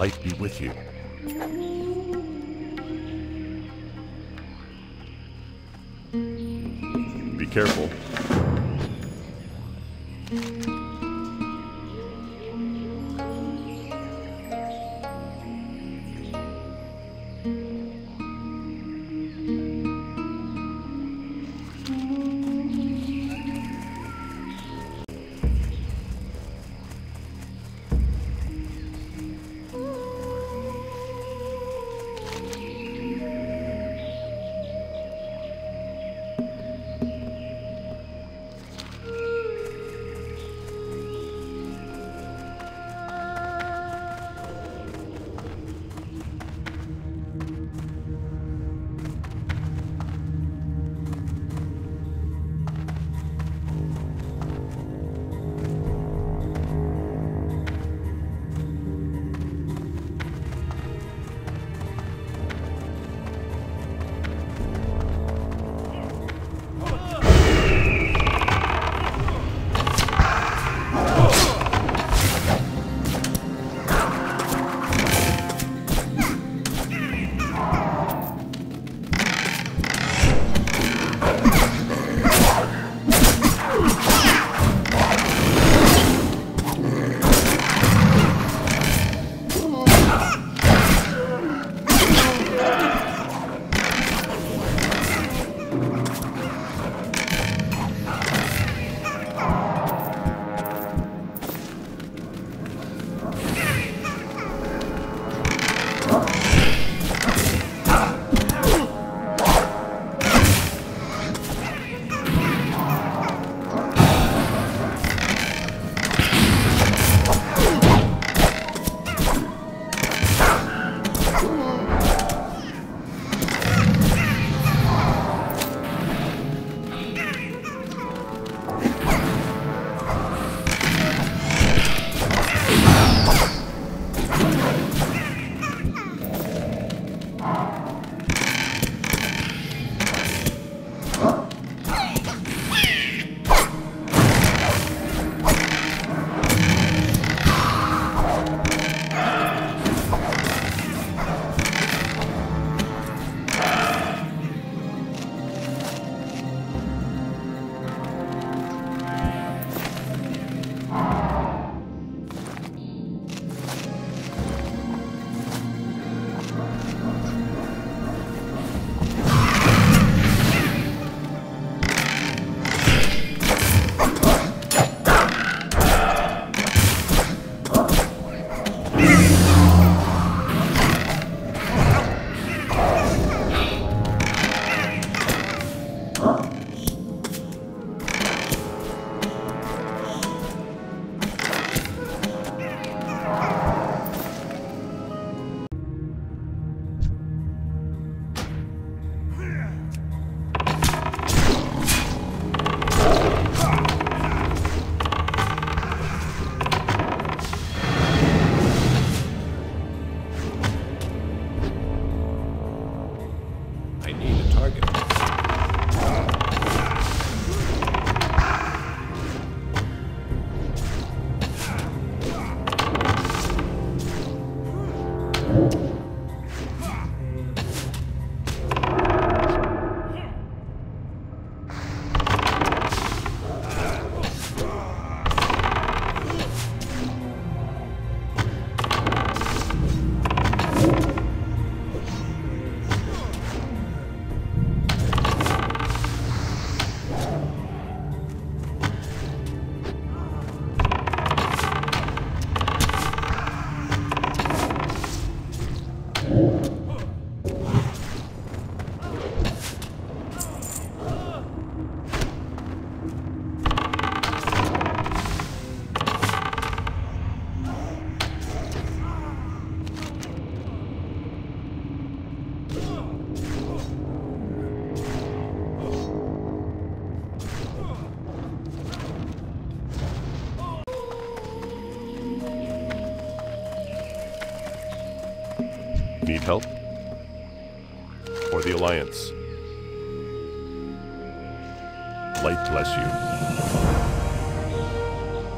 light be with you. Be careful. Need help? For the Alliance. Light bless you.